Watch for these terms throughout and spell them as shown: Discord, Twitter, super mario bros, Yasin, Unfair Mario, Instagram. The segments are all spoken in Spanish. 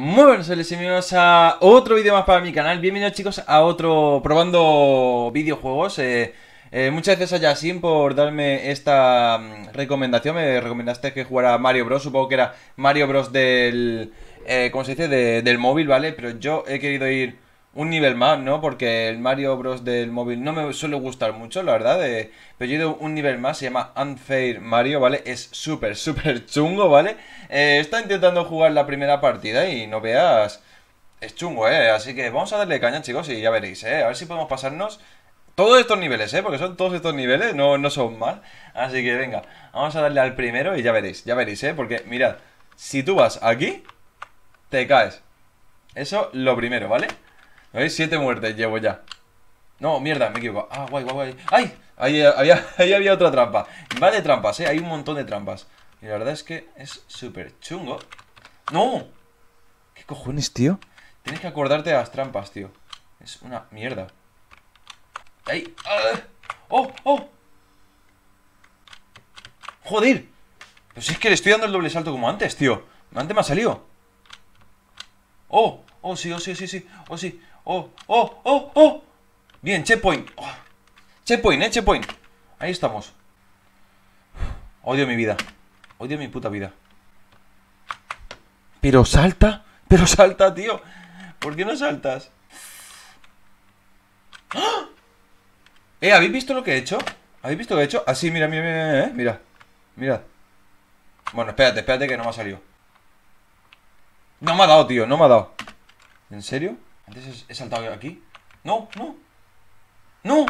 Muy buenos días y bienvenidos a otro vídeo más para mi canal. Bienvenidos chicos a otro probando videojuegos. Muchas gracias a Yasin por darme esta recomendación. Me recomendaste que jugara Mario Bros. Supongo que era Mario Bros. Del... ¿cómo se dice? Del móvil, ¿vale? Pero yo he querido ir un nivel más, ¿no? Porque el Mario Bros. Del móvil no me suele gustar mucho, la verdad. Pero yo he ido un nivel más, se llama Unfair Mario, ¿vale? Es súper, súper chungo, ¿vale? Está intentando jugar la primera partida y no veas... Es chungo, ¿eh? Así que vamos a darle caña, chicos, y ya veréis, ¿eh? A ver si podemos pasarnos todos estos niveles, ¿eh? Porque son todos estos niveles, no son más. Así que venga, vamos a darle al primero y ya veréis, ¿eh? Porque mirad, si tú vas aquí, te caes. Eso lo primero, ¿vale? ¿Veis? 7 muertes llevo ya. No, mierda, me he equivocado. Ah, guay, guay, guay. ¡Ay! Ahí había otra trampa. Va de trampas, ¿eh? Hay un montón de trampas. Y la verdad es que es súper chungo. ¡No! ¿Qué cojones, tío? Tienes que acordarte de las trampas, tío. Es una mierda. ¡Ay! ¡Ah! ¡Oh! ¡Oh! ¡Joder! Pues si es que le estoy dando el doble salto como antes, tío. Antes me ha salido. ¡Oh! ¡Oh, sí, oh, sí, sí, sí! ¡Oh, sí! ¡Oh, oh, oh, oh! Bien, checkpoint. Oh. Checkpoint, checkpoint. Ahí estamos. Odio mi vida. Odio mi puta vida. Pero salta, tío. ¿Por qué no saltas? ¡Ah! ¿Habéis visto lo que he hecho? ¿Habéis visto lo que he hecho? Así, mira, mira, mira, mira. Mira. Bueno, espérate, espérate que no me ha salido. No me ha dado, tío, no me ha dado. ¿En serio? Antes he saltado aquí. ¡No! ¡No! ¡No!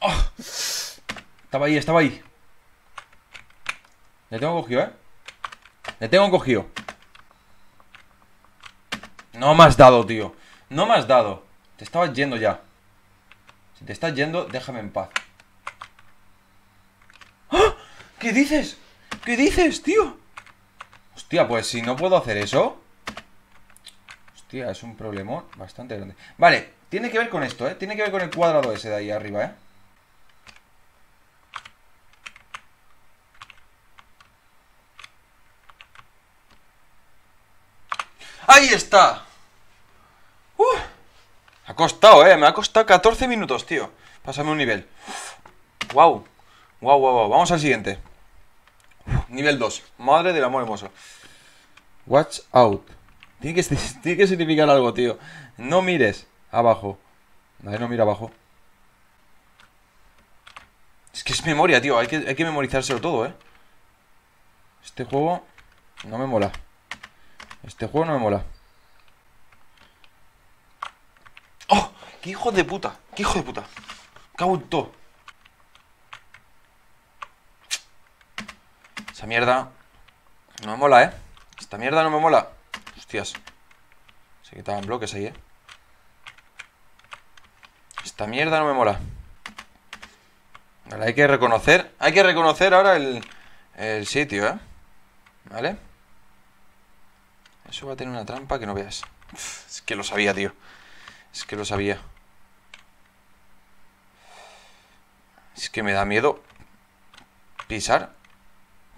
¡Oh! Estaba ahí, estaba ahí. Le tengo cogido, ¿eh? Le tengo cogido. No me has dado, tío. No me has dado. Te estabas yendo ya. Si te estás yendo, déjame en paz. ¡Ah! ¿Qué dices? ¿Qué dices, tío? Hostia, pues si no puedo hacer eso... Hostia, es un problemón bastante grande. Vale, tiene que ver con esto, ¿eh? Tiene que ver con el cuadrado ese de ahí arriba, ¿eh? ¡Ahí está! ¡Uf! Ha costado, ¿eh? Me ha costado 14 minutos, tío. Pásame un nivel. ¡Guau! ¡Guau, guau, guau! Vamos al siguiente. Nivel 2. Madre del amor hermoso. Watch out. Tiene que significar algo, tío. No mires abajo. A ver, no mira abajo. Es que es memoria, tío. Hay que memorizárselo todo, ¿eh? Este juego no me mola. Este juego no me mola. ¡Oh! ¡Qué hijo de puta! ¡Qué hijo de puta! ¡Cago en todo! Esta mierda no me mola, ¿eh? Esta mierda no me mola. Hostias. Se quitaban bloques ahí, ¿eh? Esta mierda no me mola. Vale, hay que reconocer. Hay que reconocer ahora el sitio, ¿eh? ¿Vale? Eso va a tener una trampa que no veas. Es que lo sabía, tío. Es que lo sabía. Es que me da miedo pisar.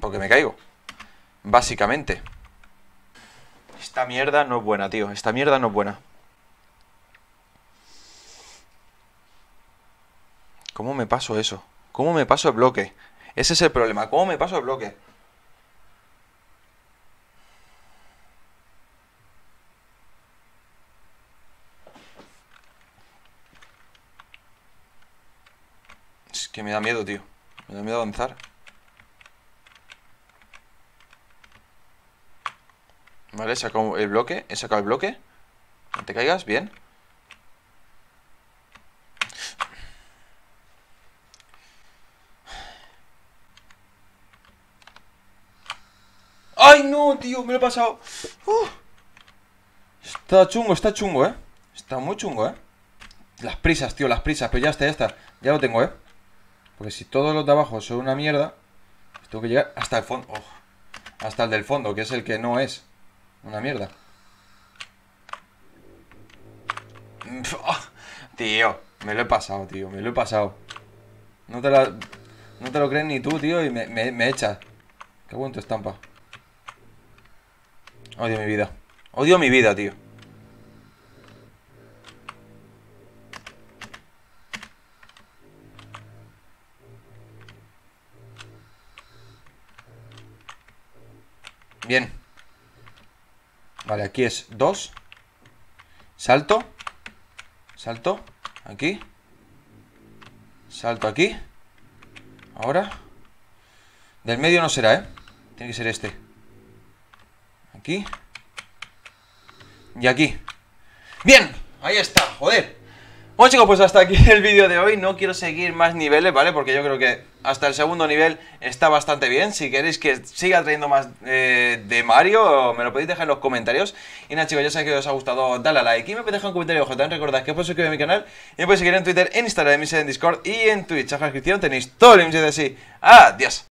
Porque me caigo. Básicamente. Esta mierda no es buena, tío. Esta mierda no es buena. ¿Cómo me paso eso? ¿Cómo me paso el bloque? Ese es el problema. ¿Cómo me paso el bloque? Es que me da miedo, tío. Me da miedo avanzar. Vale, he sacado el bloque, No te caigas, bien. ¡Ay, no, tío! Me lo he pasado. Está chungo, ¿eh? Está muy chungo, ¿eh? Las prisas, tío, las prisas. Pero ya está, ya está. Ya lo tengo, ¿eh? Porque si todos los de abajo son una mierda, tengo que llegar hasta el fondo. Oh, hasta el del fondo, que es el que no es. Una mierda. Oh, tío, me lo he pasado, tío. Me lo he pasado. No te lo crees ni tú, tío. Y me echas. Qué bueno tu estampa. Odio mi vida. Odio mi vida, tío. Bien. Vale, aquí es 2. Salto. Salto. Aquí. Salto aquí. Ahora. Del medio no será, ¿eh? Tiene que ser este. Aquí. Y aquí. ¡Bien! Ahí está, joder. Bueno, chicos, pues hasta aquí el vídeo de hoy. No quiero seguir más niveles, ¿vale? Porque yo creo que hasta el segundo nivel está bastante bien. Si queréis que siga trayendo más de Mario, me lo podéis dejar en los comentarios. Y nada, chicos, ya sabéis que os ha gustado, dale a like y me podéis dejar un comentario abajo. También recordad que os podéis suscribir a mi canal y me podéis seguir en Twitter, en Instagram, en Discord y en Twitch. En la descripción tenéis todo el link de así. ¡Adiós!